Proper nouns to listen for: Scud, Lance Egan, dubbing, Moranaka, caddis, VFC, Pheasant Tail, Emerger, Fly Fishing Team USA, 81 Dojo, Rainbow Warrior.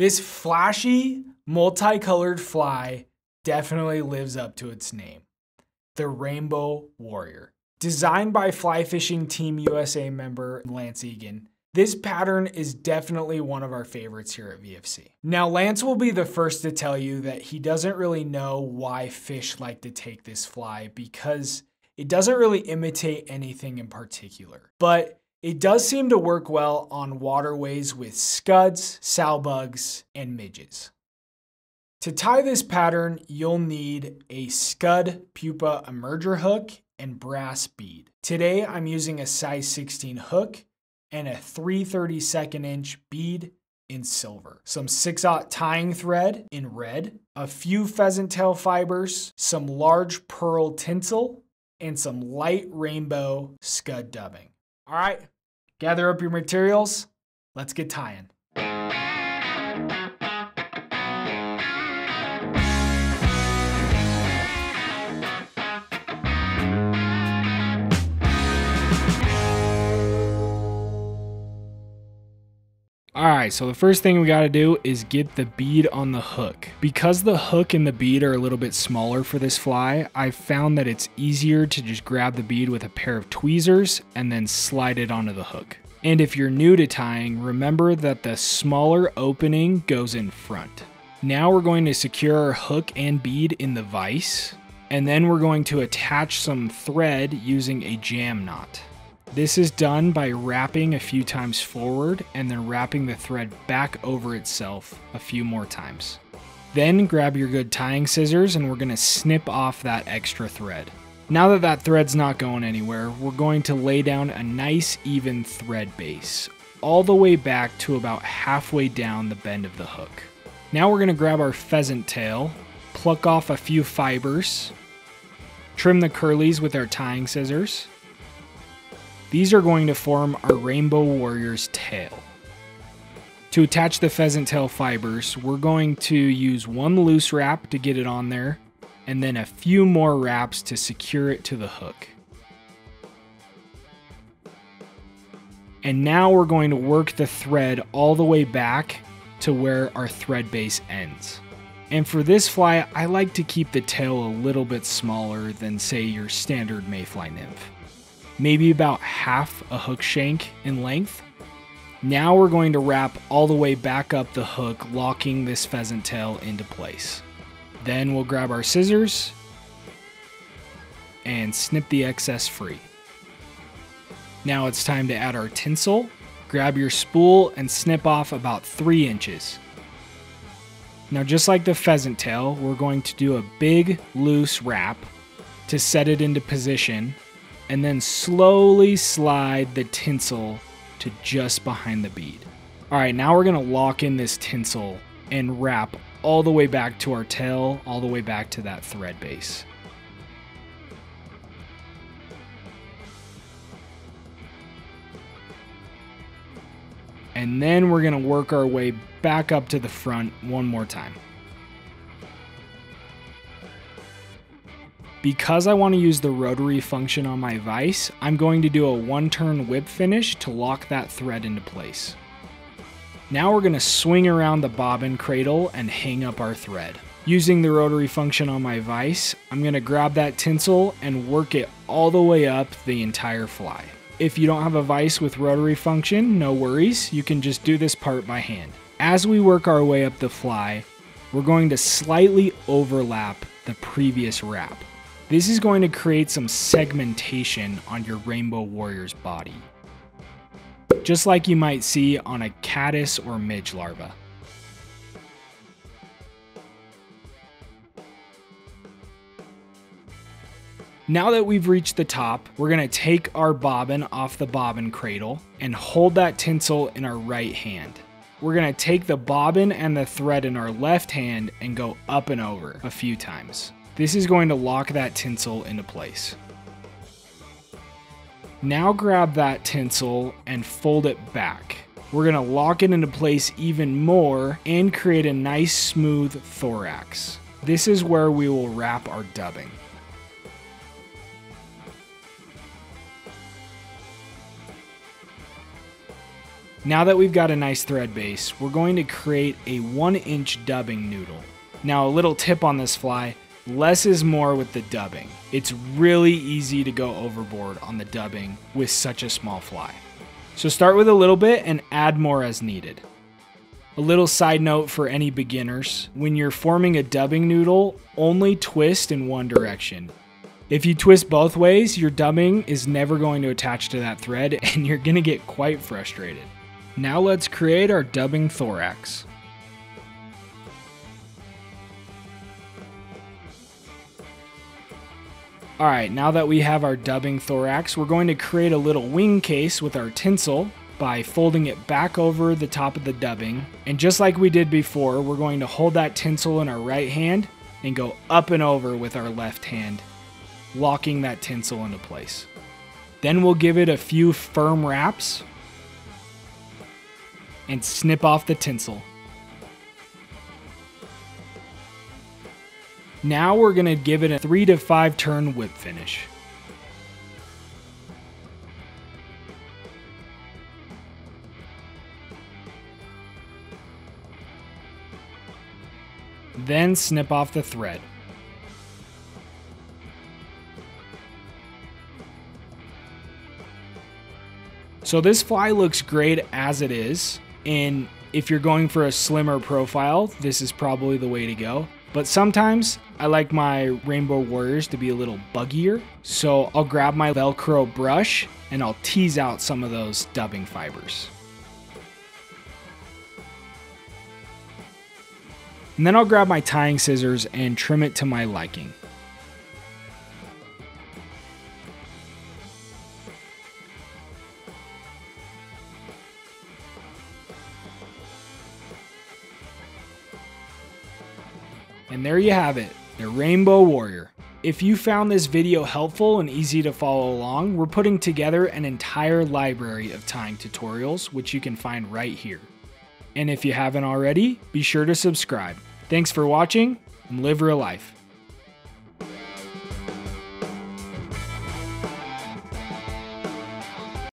This flashy, multicolored fly definitely lives up to its name, the Rainbow Warrior. Designed by Fly Fishing Team USA member Lance Egan, this pattern is definitely one of our favorites here at VFC. Now, Lance will be the first to tell you that he doesn't really know why fish like to take this fly because it doesn't really imitate anything in particular. But it does seem to work well on waterways with scuds, sow bugs, and midges. To tie this pattern, you'll need a scud pupa emerger hook and brass bead. Today, I'm using a size 16 hook and a 3/32 inch bead in silver, some 6/0 tying thread in red, a few pheasant tail fibers, some large pearl tinsel, and some light rainbow scud dubbing. All right, gather up your materials. Let's get tying. All right, so the first thing we gotta do is get the bead on the hook. Because the hook and the bead are a little bit smaller for this fly, I found that it's easier to just grab the bead with a pair of tweezers and then slide it onto the hook. And if you're new to tying, remember that the smaller opening goes in front. Now we're going to secure our hook and bead in the vise, and then we're going to attach some thread using a jam knot. This is done by wrapping a few times forward and then wrapping the thread back over itself a few more times. Then grab your good tying scissors and we're going to snip off that extra thread. Now that that thread's not going anywhere, we're going to lay down a nice even thread base all the way back to about halfway down the bend of the hook. Now we're going to grab our pheasant tail, pluck off a few fibers, trim the curlies with our tying scissors. These are going to form our Rainbow Warrior's tail. To attach the pheasant tail fibers, we're going to use one loose wrap to get it on there, and then a few more wraps to secure it to the hook. And now we're going to work the thread all the way back to where our thread base ends. And for this fly, I like to keep the tail a little bit smaller than, say, your standard mayfly nymph. Maybe about half a hook shank in length. Now we're going to wrap all the way back up the hook, locking this pheasant tail into place. Then we'll grab our scissors and snip the excess free. Now it's time to add our tinsel. Grab your spool and snip off about 3 inches. Now, just like the pheasant tail, we're going to do a big loose wrap to set it into position, and then slowly slide the tinsel to just behind the bead. All right, now we're gonna lock in this tinsel and wrap all the way back to our tail, all the way back to that thread base. And then we're gonna work our way back up to the front one more time. Because I want to use the rotary function on my vise, I'm going to do a one-turn whip finish to lock that thread into place. Now we're going to swing around the bobbin cradle and hang up our thread. Using the rotary function on my vise, I'm going to grab that tinsel and work it all the way up the entire fly. If you don't have a vise with rotary function, no worries, you can just do this part by hand. As we work our way up the fly, we're going to slightly overlap the previous wrap. This is going to create some segmentation on your Rainbow Warrior's body, just like you might see on a caddis or midge larva. Now that we've reached the top, we're going to take our bobbin off the bobbin cradle and hold that tinsel in our right hand. We're going to take the bobbin and the thread in our left hand and go up and over a few times. This is going to lock that tinsel into place. Now grab that tinsel and fold it back. We're gonna lock it into place even more and create a nice smooth thorax. This is where we will wrap our dubbing. Now that we've got a nice thread base, we're going to create a 1-inch dubbing noodle. Now a little tip on this fly, less is more with the dubbing. It's really easy to go overboard on the dubbing with such a small fly. So start with a little bit and add more as needed. A little side note for any beginners, when you're forming a dubbing noodle, only twist in one direction. If you twist both ways, your dubbing is never going to attach to that thread and you're gonna get quite frustrated. Now let's create our dubbing thorax. All right, now that we have our dubbing thorax, we're going to create a little wing case with our tinsel by folding it back over the top of the dubbing. And just like we did before, we're going to hold that tinsel in our right hand and go up and over with our left hand, locking that tinsel into place. Then we'll give it a few firm wraps and snip off the tinsel. Now we're gonna give it a 3 to 5 turn whip finish. Then snip off the thread. So this fly looks great as it is, and if you're going for a slimmer profile, this is probably the way to go. But sometimes I like my Rainbow Warriors to be a little buggier, so I'll grab my Velcro brush and I'll tease out some of those dubbing fibers. And then I'll grab my tying scissors and trim it to my liking. And there you have it, the Rainbow Warrior. If you found this video helpful and easy to follow along, we're putting together an entire library of tying tutorials, which you can find right here. And if you haven't already, be sure to subscribe. Thanks for watching, and live real life.